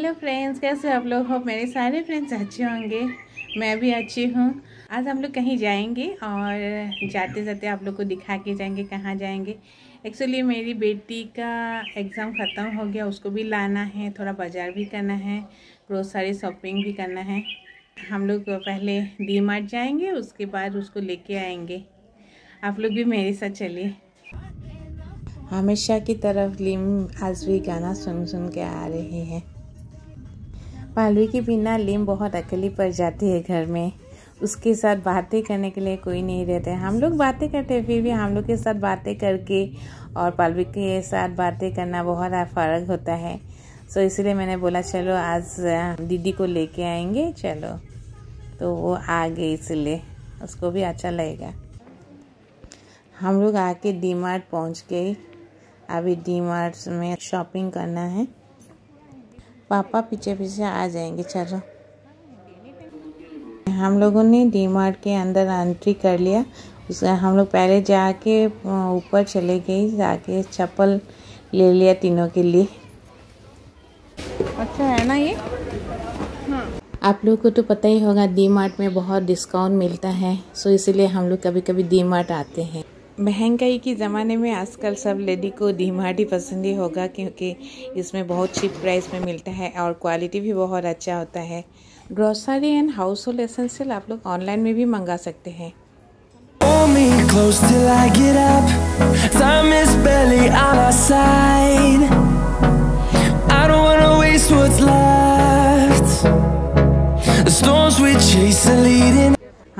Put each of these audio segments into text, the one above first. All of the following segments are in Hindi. हेलो फ्रेंड्स, कैसे आप लोग हो। मेरे सारे फ्रेंड्स अच्छे होंगे, मैं भी अच्छी हूँ। आज हम लोग कहीं जाएंगे और जाते जाते आप लोग को दिखा के जाएंगे कहाँ जाएंगे। एक्चुअली मेरी बेटी का एग्ज़ाम ख़त्म हो गया, उसको भी लाना है, थोड़ा बाज़ार भी करना है, ग्रोसरी शॉपिंग भी करना है। हम लोग पहले डीमार्ट जाएंगे, उसके बाद उसको लेके आएंगे। आप लोग भी मेरे साथ चलिए। हमेशा की तरफ लिम आज भी गाना सुन सुन के आ रही है। पालवी के बिना लिम बहुत अकेली पड़ जाती है घर में, उसके साथ बातें करने के लिए कोई नहीं रहता है। हम लोग बातें करते हैं, फिर भी हम लोग के साथ बातें करके और पालवी के साथ बातें करना बहुत फ़र्क होता है। सो इसलिए मैंने बोला चलो आज दीदी को लेके आएंगे, चलो। तो वो आ गई, इसलिए उसको भी अच्छा लगेगा। हम लोग आके डीमार्ट पहुँच गए। अभी डीमार्ट में शॉपिंग करना है, पापा पीछे पीछे आ जाएंगे, चलो। हम लोगों ने डीमार्ट के अंदर एंट्री कर लिया। उसका हम लोग पहले जाके ऊपर चले गए, जाके चप्पल ले लिया तीनों के लिए। अच्छा है ना ये? हाँ। आप लोगों को तो पता ही होगा डीमार्ट में बहुत डिस्काउंट मिलता है, सो इसीलिए हम लोग कभी कभी डीमार्ट आते हैं। महंगाई के ज़माने में आजकल सब लेडी को डीमार्ट ही पसंद ही होगा, क्योंकि इसमें बहुत चीप प्राइस में मिलता है और क्वालिटी भी बहुत अच्छा होता है। Grocery and household essential आप लोग ऑनलाइन में भी मंगा सकते हैं।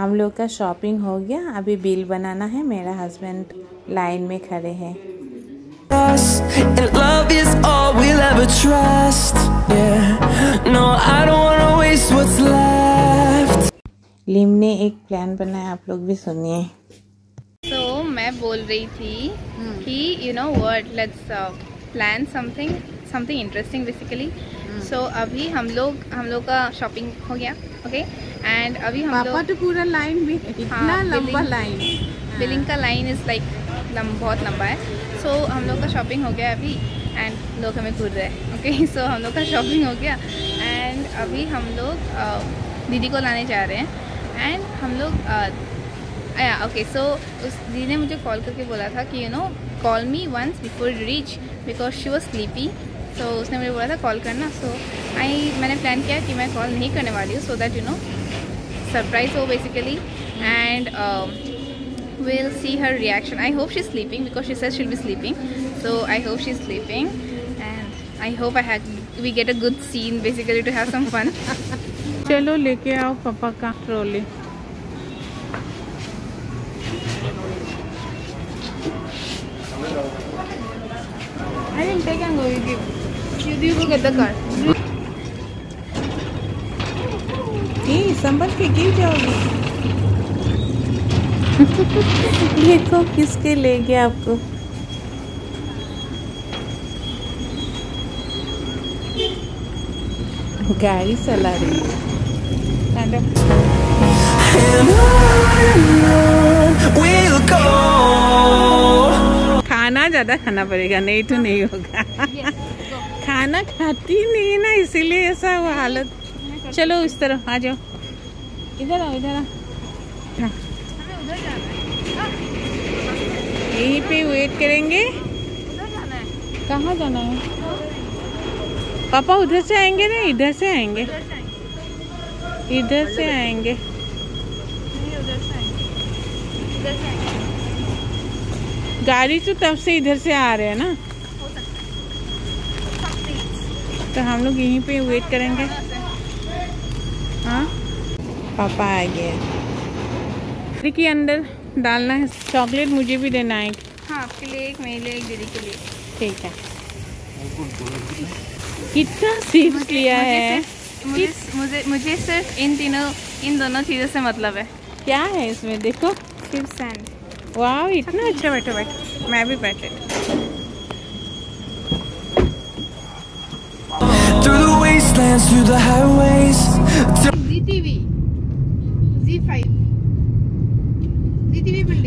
हम लोग का शॉपिंग हो गया, अभी बिल बनाना है। मेरा हस्बैंड लाइन में खड़े हैं। लिम ने एक प्लान बनाया, आप लोग भी सुनिए। So, मैं बोल रही थी कि you know what, let's plan something interesting basically. So, अभी हम लोग का शॉपिंग हो गया, ओके? एंड अभी हम लोग तो पूरा लाइन भी इतना लंबा लाइन, बिलिंग का लाइन इज़ लाइक बहुत लंबा है। सो हम लोग का शॉपिंग हो गया अभी, एंड लोग हमें घूर रहे हैं, ओके। सो हम लोग का शॉपिंग हो गया एंड अभी हम लोग दीदी को लाने जा रहे हैं। एंड हम लोग ओके, सो उस दीदी ने मुझे कॉल करके बोला था कि you know call me once before reach because she was sleepy. So उसने मुझे बोला था कॉल करना। सो मैंने प्लान किया कि मैं कॉल नहीं करने वाली हूँ, so that you know surprise हो basically. And we'll see her reaction. I hope she's sleeping because she says she'll be sleeping. So I hope she's sleeping, and I hope we get a good scene basically to have some fun. चलो लेके आओ पापा का trolley. I will take and go with you. You go get the car. ये संभल के गिर जाओगी। देखो किसके ले गया आपको। गाड़ी चला रही है। खाना ज़्यादा खाना पड़ेगा, नहीं तो नहीं होगा। खाना खाती नहीं ना, इसीलिए ऐसा वो हालत। चलो इस तरफ आ जाओ, इधर आओ, इधर आओ। यहीं पे वेट करेंगे। कहाँ जाना है पापा? उधर से आएंगे ना, इधर से आएंगे, इधर से आएंगे। गाड़ी तो तब से इधर से आ रहे हैं ना, तो हम लोग यहीं पे वेट करेंगे। हाँ, पापा आ गए। दीदी के अंदर डालना है चॉकलेट, मुझे भी देना है। हाँ, आपके लिए एक, मेरे लिए एक, दीदी के लिए। ठीक है। कितना सीरियस लिया है। मुझे सिर्फ इन दोनों चीज़ों से मतलब है। क्या है इसमें देखो, चिप्स एंड वाह, इतना अच्छा। बैठो बैठो, मैं भी बैठे। ZTV, Z5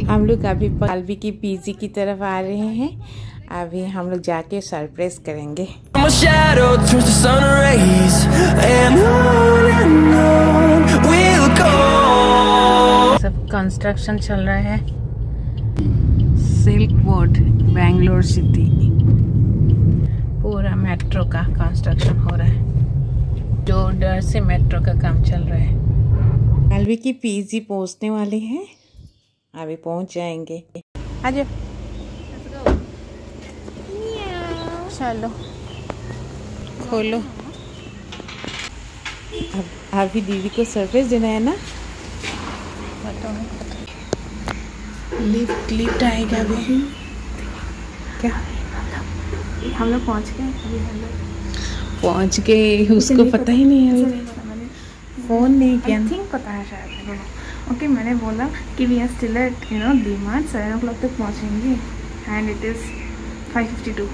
हम लोग अभी पालवी की पीजी की तरफ आ रहे हैं। अभी हम लोग जाके सरप्राइज करेंगे। my shadow turns to sun rays, and on we'll go. सब कंस्ट्रक्शन चल रहा है सिल्कवुड बैंगलोर सिटी, पूरा मेट्रो का कंस्ट्रक्शन हो रहा है, दो डर से मेट्रो का काम चल रहा है। पालवी की पीजी पहुंचने वाली है, अभी पहुंच जाएंगे। आज चलो खोलो, अभी दीदी को सरप्राइज देना है ना, लिफ्ट आएगा अभी। क्या हम लोग पहुंच गए? उसको पता ही नहीं है, अभी फोन नहीं किया, पता है शायद। ओके, मैंने बोला कि we are still at you know DMart, 7 o'clock तक पहुंचेंगे and it is 5:52।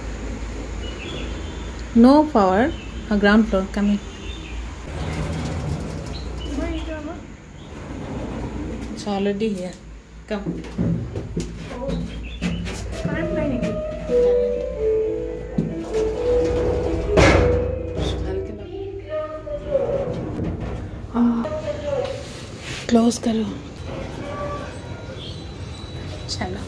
No power, a ground floor coming. It's already here. Come. Oh, I'm planning. Close करो. चलो.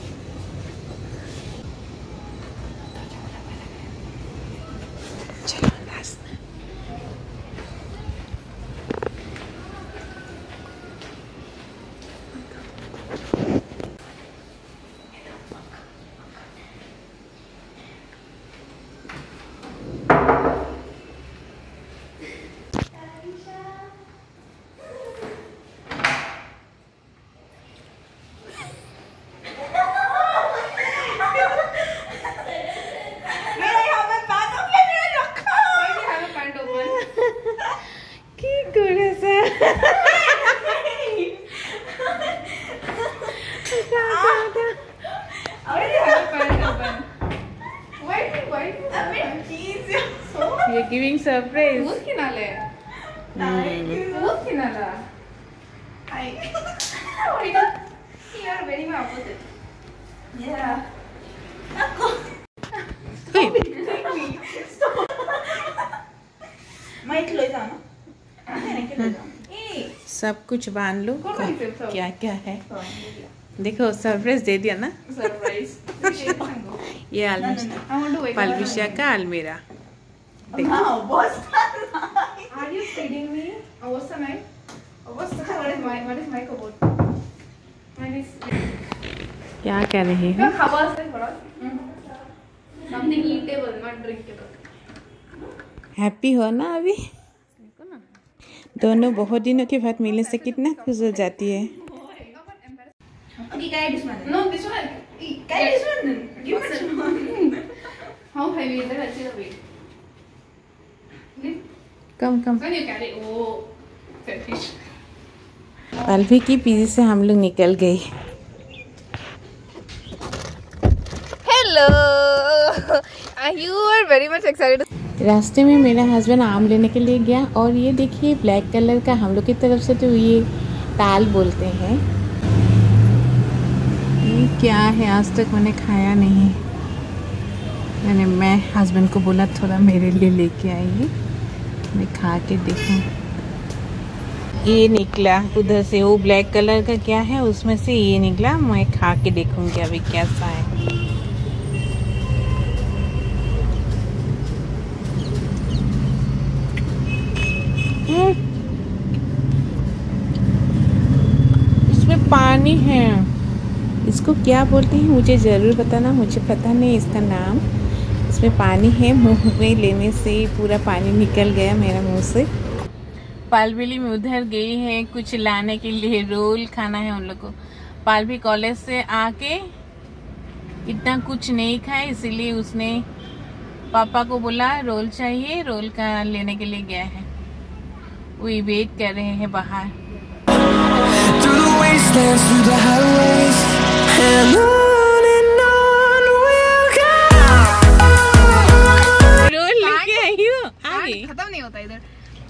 You're giving surprise. What kinala? What kinala? I. You are very much opposite. Yeah. Stop it! Take me. Stop. My clothes are no. सब कुछ बांध लो, क्या क्या है देखो। सरप्राइज दे दिया ना, सरप्राइज। ये अलमीरा, पालविशा का अलमीरा। क्या कह रहे हैं? हैप्पी हो ना अभी? दोनों बहुत दिनों के बाद मिलने से कितना खुश हो जाती है। कम पालवी की पीजी से हम लोग निकल गए। Hello, you are very much excited. रास्ते में मेरा हस्बैंड आम लेने के लिए गया और ये देखिए ब्लैक कलर का, हम लोग की तरफ से तो ये ताल बोलते हैं। ये क्या है? आज तक मैंने खाया नहीं। मैं हस्बैंड को बोला थोड़ा मेरे लिए लेके आइए, मैं खा के देखूं। ये निकला उधर से, वो ब्लैक कलर का क्या है उसमें से ये निकला। मैं खा के देखूँगी अभी कैसा है। इसमें पानी है, इसको क्या बोलते हैं मुझे ज़रूर बताना, मुझे पता नहीं इसका नाम। इसमें पानी है, मुंह में लेने से पूरा पानी निकल गया मेरा मुंह से। पालवी में उधर गई है कुछ लाने के लिए, रोल खाना है उन लोगों को। पालवी कॉलेज से आके इतना कुछ नहीं खाए, इसीलिए उसने पापा को बोला रोल चाहिए, रोल का लेने के लिए गया है। वे वेट कर रहे हैं बाहर। रोल लेके आई हो? खत्म नहीं होता इधर।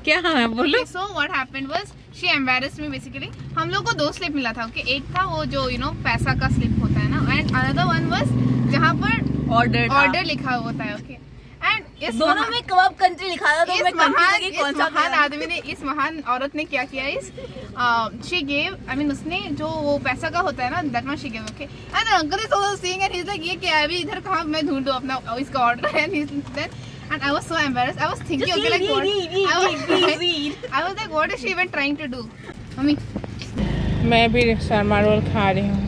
क्या है बोलो? So what happened was she embarrassed me basically. हम लोग को 2 स्लिप मिला था, okay? एक था वो जो you know पैसा का स्लिप होता है ना, and another one was जहाँ पर order लिखा होता है, okay? And दोनों में कबाब कंट्री लिखा था तो मैं कंफ्यूज कि कौन सा आदमी ने, इस महान औरत ने क्या किया, इस शी गेव आई मीन उसने जो वो पैसा का होता है ना that one she gave okay and uncle is also seeing and he is like ये क्या है अभी इधर कहां मैं ढूंढूं अपना इसका order and then and I was so embarrassed. I was thinking okay like what I was like what is she even trying to do. Mummy मैं भी शर्मा रोल खा रही हूं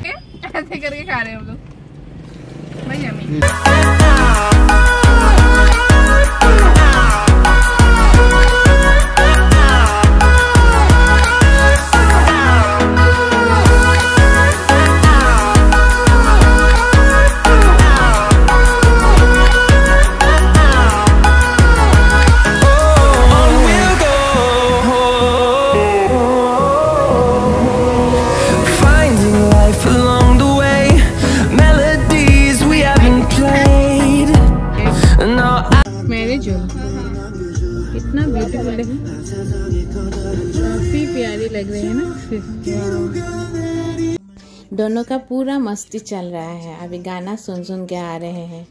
okay? ऐसे करके खा रहे हैं हम लोग भाई मम्मी दोनों का पूरा मस्ती चल रहा है. अभी गाना सुन सुन के आ रहे हैं.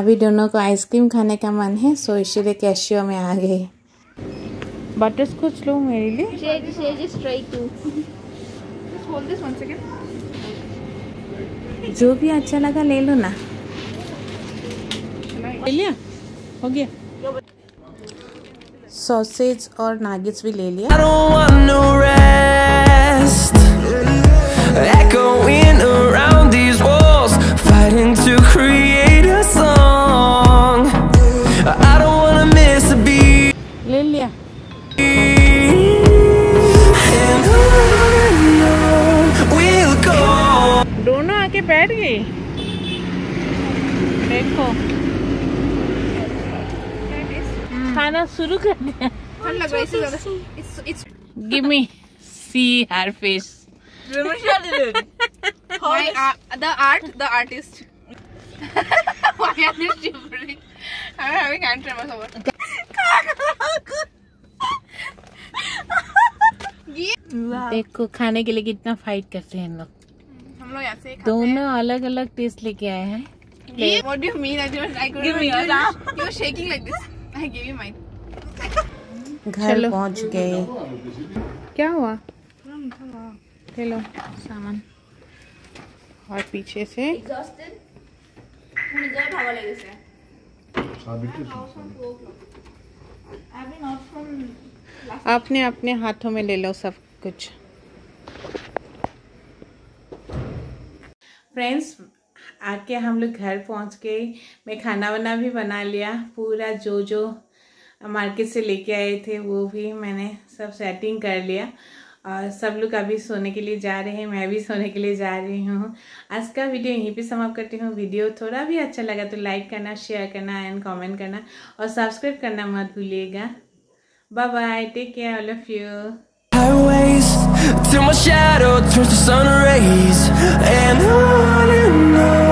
अभी दोनों को आइसक्रीम खाने का मन है सो इसीलिए कैशियो में आ गए. बटर स्कॉच लो मेरे लिए. जो भी अच्छा लगा ले लो ना. ले लिया हो गया. सॉसेज और नागिट्स भी ले लिया. ले लिया. दोनों आके बैठ गई. देखो खाना शुरू कर दिया. Give me see her face. The artist. Why are you shivering? I'm having hand tremors over. देखो खाने के लिए कितना फाइट करते हैं हम लोग यहाँ से. दोनों अलग अलग टेस्ट लेके आए हैं. What do you mean? I couldn't. You were shaking like this. I gave you mine. घर पहुंच गए. क्या हुआ? ले लो सामान. और पीछे से आपने अपने हाथों में ले लो सब कुछ. फ्रेंड्स आके हम लोग घर पहुंच गए. मैं खाना वाना भी बना लिया. पूरा जो मार्केट से लेके आए थे वो भी मैंने सब सेटिंग कर लिया. और सब लोग अभी सोने के लिए जा रहे हैं. मैं भी सोने के लिए जा रही हूँ. आज का वीडियो यहीं पे समाप्त करती हूँ. वीडियो थोड़ा भी अच्छा लगा तो लाइक करना, शेयर करना एंड कमेंट करना और सब्सक्राइब करना मत भूलिएगा. Bye bye. Take care all of you.